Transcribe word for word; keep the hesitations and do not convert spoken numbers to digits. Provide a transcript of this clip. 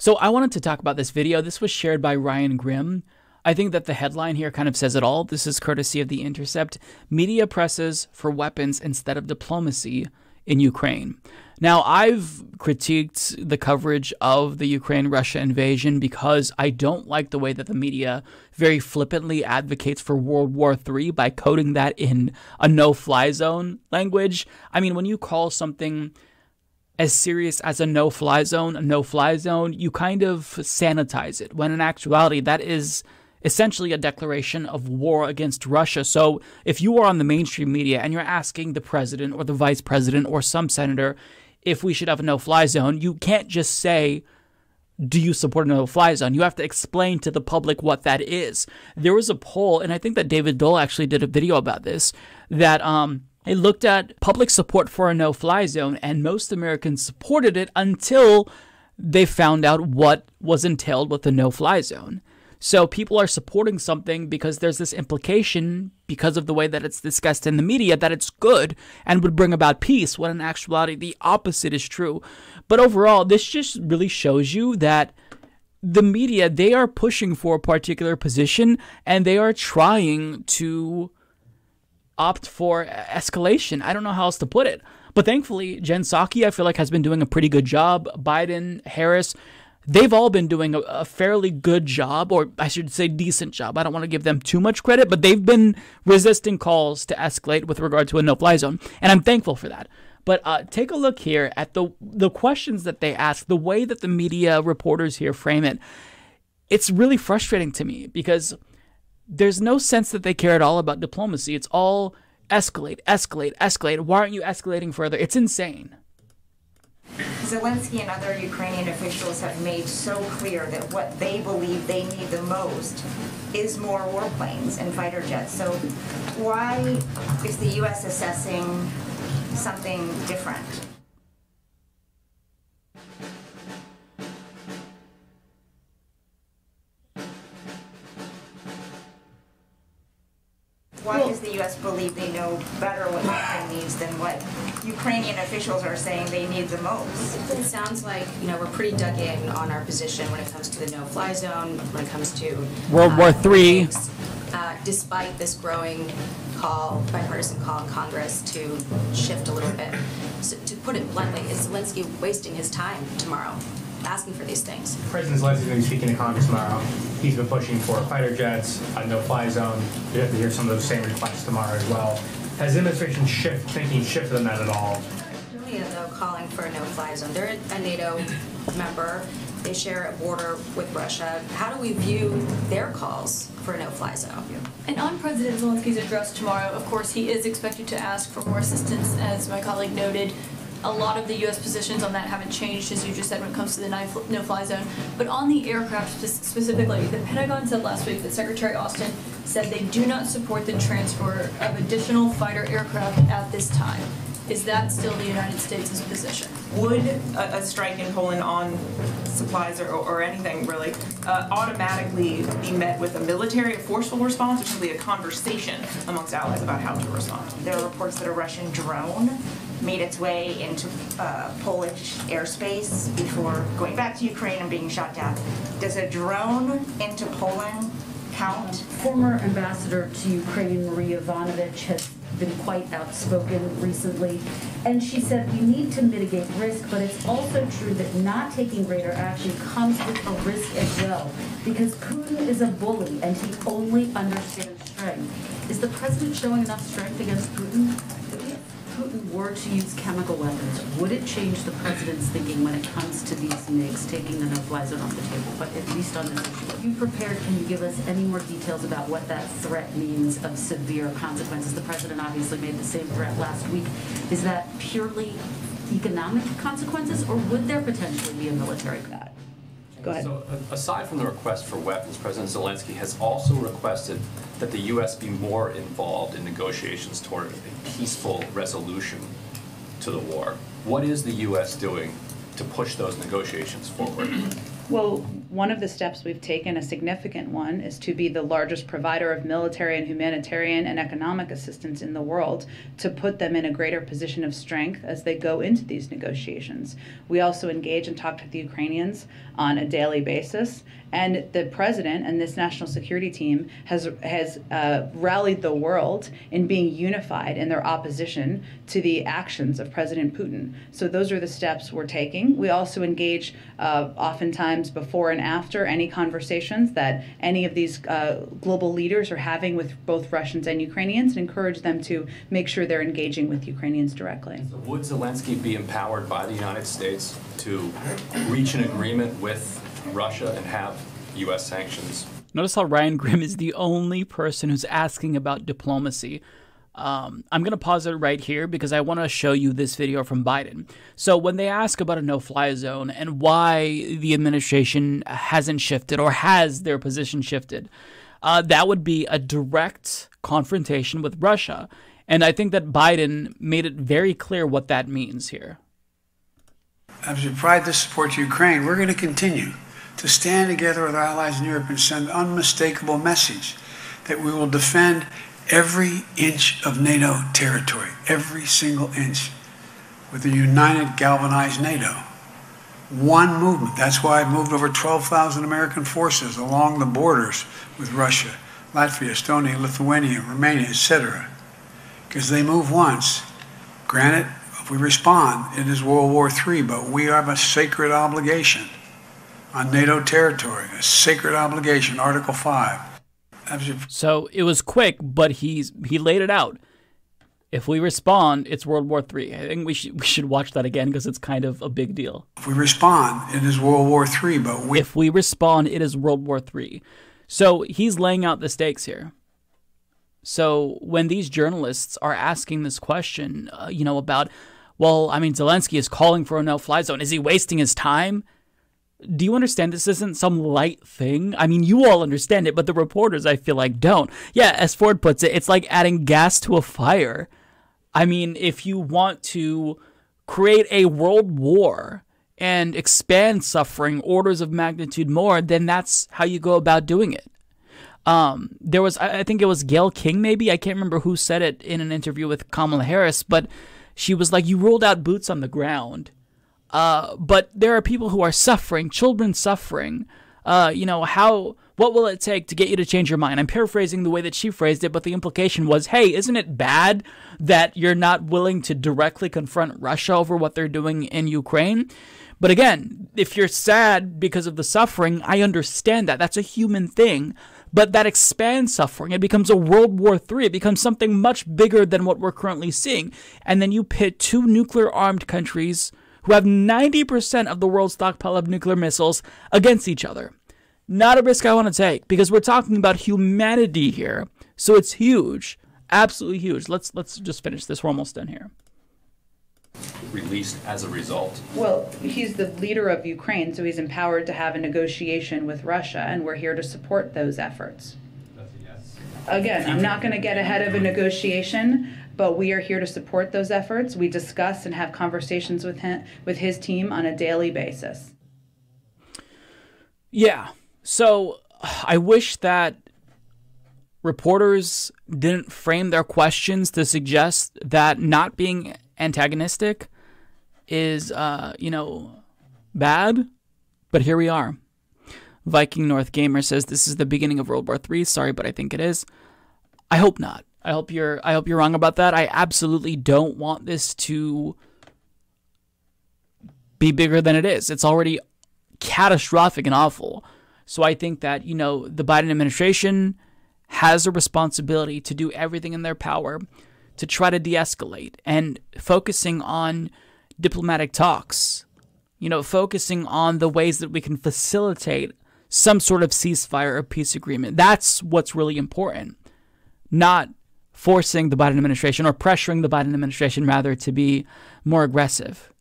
So I wanted to talk about this video. This was shared by Ryan Grimm. I think that the headline here kind of says it all. This is courtesy of The Intercept. Media presses for weapons instead of diplomacy in Ukraine. Now, I've critiqued the coverage of the Ukraine-Russia invasion because I don't like the way that the media very flippantly advocates for World War Three by coding that in a no-fly zone language. I mean, when you call something as serious as a no-fly zone, a no-fly zone, you kind of sanitize it, when in actuality that is essentially a declaration of war against Russia. So if you are on the mainstream media and you're asking the president or the vice president or some senator if we should have a no-fly zone, you can't just say, do you support a no-fly zone? You have to explain to the public what that is. There was a poll, and I think that David Dole actually did a video about this, that um, it looked at public support for a no-fly zone, and most Americans supported it until they found out what was entailed with the no-fly zone. So people are supporting something because there's this implication, because of the way that it's discussed in the media, that it's good and would bring about peace, when in actuality the opposite is true. But overall, this just really shows you that the media, they are pushing for a particular position, and they are trying to opt for escalation. I don't know how else to put it. But thankfully, Jen Psaki, I feel like, has been doing a pretty good job. Biden, Harris, they've all been doing a, a fairly good job, or I should say decent job. I don't want to give them too much credit, but they've been resisting calls to escalate with regard to a no-fly zone, and I'm thankful for that. But uh, take a look here at the, the questions that they ask, the way that the media reporters here frame it. It's really frustrating to me because there's no sense that they care at all about diplomacy. It's all escalate, escalate, escalate. Why aren't you escalating further? It's insane. Zelenskyy and other Ukrainian officials have made so clear that what they believe they need the most is more warplanes and fighter jets. So why is the U S assessing something different? Why does the U S believe they know better what Ukraine needs than what Ukrainian officials are saying they need the most? It sounds like, you know, we're pretty dug in on our position when it comes to the no-fly zone, when it comes to World War Three. Uh, despite this growing call, bipartisan call in Congress to shift a little bit. So, to put it bluntly, is Zelenskyy wasting his time tomorrow asking for these things? President Zelenskyy is going to be speaking to Congress tomorrow. He's been pushing for fighter jets, a no-fly zone. You have to hear some of those same requests tomorrow as well. Has the administration shift, thinking shifted on that at all? Julia, though, calling for a no-fly zone. They're a NATO member. They share a border with Russia. How do we view their calls for a no-fly zone? And on President Zelensky's address tomorrow, of course, he is expected to ask for more assistance, as my colleague noted. A lot of the U S positions on that haven't changed, as you just said, when it comes to the no-fly zone. But on the aircraft specifically, the Pentagon said last week that Secretary Austin said they do not support the transfer of additional fighter aircraft at this time. Is that still the United States' position? Would a, a strike in Poland on supplies or, or anything, really, uh, automatically be met with a military, a forceful response, or simply a conversation amongst allies about how to respond? There are reports that a Russian drone made its way into uh, Polish airspace before going back to Ukraine and being shot down. Does a drone into Poland count? Former ambassador to Ukraine, Marie Yovanovitch, has been quite outspoken recently, and she said we need to mitigate risk, but it's also true that not taking greater action comes with a risk as well, because Putin is a bully and he only understands strength. Is the president showing enough strength against Putin? Putin were to use chemical weapons, would it change the president's thinking when it comes to these M I Gs, taking the no-fly zone off the table, but at least on this issue? Are you prepared? Can you give us any more details about what that threat means of severe consequences? The president obviously made the same threat last week. Is that purely economic consequences, or would there potentially be a military threat? Go ahead. So, aside from the request for weapons, President Zelenskyy has also requested that the U S be more involved in negotiations toward a peaceful resolution to the war. What is the U S doing to push those negotiations forward? Well, one of the steps we've taken, a significant one, is to be the largest provider of military and humanitarian and economic assistance in the world, to put them in a greater position of strength as they go into these negotiations. We also engage and talk to the Ukrainians on a daily basis, and the president and this national security team has, has uh, rallied the world in being unified in their opposition to the actions of President Putin. So those are the steps we're taking. We also engage uh, oftentimes before and after any conversations that any of these uh, global leaders are having with both Russians and Ukrainians, and encourage them to make sure they're engaging with Ukrainians directly. So would Zelenskyy be empowered by the United States to reach an agreement with Russia and have U S sanctions? Notice how Ryan Grimm is the only person who's asking about diplomacy. Um, I'm going to pause it right here because I want to show you this video from Biden. So when they ask about a no-fly zone and why the administration hasn't shifted or has their position shifted, uh, that would be a direct confrontation with Russia. And I think that Biden made it very clear what that means here. As we provide this support to Ukraine, we're going to continue to stand together with our allies in Europe and send an unmistakable message that we will defend every inch of NATO territory, every single inch, with a united, galvanized NATO. One movement. That's why I've moved over twelve thousand American forces along the borders with Russia, Latvia, Estonia, Lithuania, Romania, et cetera. Because they move once. Granted, if we respond, it is World War Three, but we have a sacred obligation on NATO territory, a sacred obligation, Article Five. So it was quick, but he's he laid it out. If we respond, it's World War Three. I think we should, we should watch that again because it's kind of a big deal. If we respond, it is World War Three, but we... If we respond, it is World War Three. So he's laying out the stakes here. So when these journalists are asking this question, uh, you know, about, well, I mean, Zelenskyy is calling for a no-fly zone. Is he wasting his time? Do you understand this isn't some light thing? I mean, you all understand it, but the reporters, I feel like, don't. Yeah, as Ford puts it, it's like adding gas to a fire. I mean, if you want to create a world war and expand suffering orders of magnitude more, then that's how you go about doing it. Um, there was, I think it was Gayle King, maybe? I can't remember who said it in an interview with Kamala Harris, but she was like, you rolled out boots on the ground. Uh, but there are people who are suffering, children suffering. Uh, you know, how, what will it take to get you to change your mind? I'm paraphrasing the way that she phrased it, but the implication was, hey, isn't it bad that you're not willing to directly confront Russia over what they're doing in Ukraine? But again, if you're sad because of the suffering, I understand that. That's a human thing. But that expands suffering. It becomes a World War Three. It becomes something much bigger than what we're currently seeing. And then you pit two nuclear-armed countries who have ninety percent of the world's stockpile of nuclear missiles against each other. Not a risk I want to take, because we're talking about humanity here. So it's huge, absolutely huge. Let's let's just finish this. We're almost done here. Released as a result? Well, he's the leader of Ukraine, so he's empowered to have a negotiation with Russia, and we're here to support those efforts. That's a yes. Again, I'm not going to get ahead of a negotiation, but we are here to support those efforts. We discuss and have conversations with him, with his team on a daily basis. Yeah. So I wish that reporters didn't frame their questions to suggest that not being antagonistic is, uh, you know, bad. But here we are. Viking North Gamer says this is the beginning of World War Three. Sorry, but I think it is. I hope not. I hope you're I hope you're wrong about that. I absolutely don't want this to be bigger than it is. It's already catastrophic and awful. So I think that, you know, the Biden administration has a responsibility to do everything in their power to try to de-escalate, and focusing on diplomatic talks, you know, focusing on the ways that we can facilitate some sort of ceasefire or peace agreement. That's what's really important. Not forcing the Biden administration, or pressuring the Biden administration rather, to be more aggressive.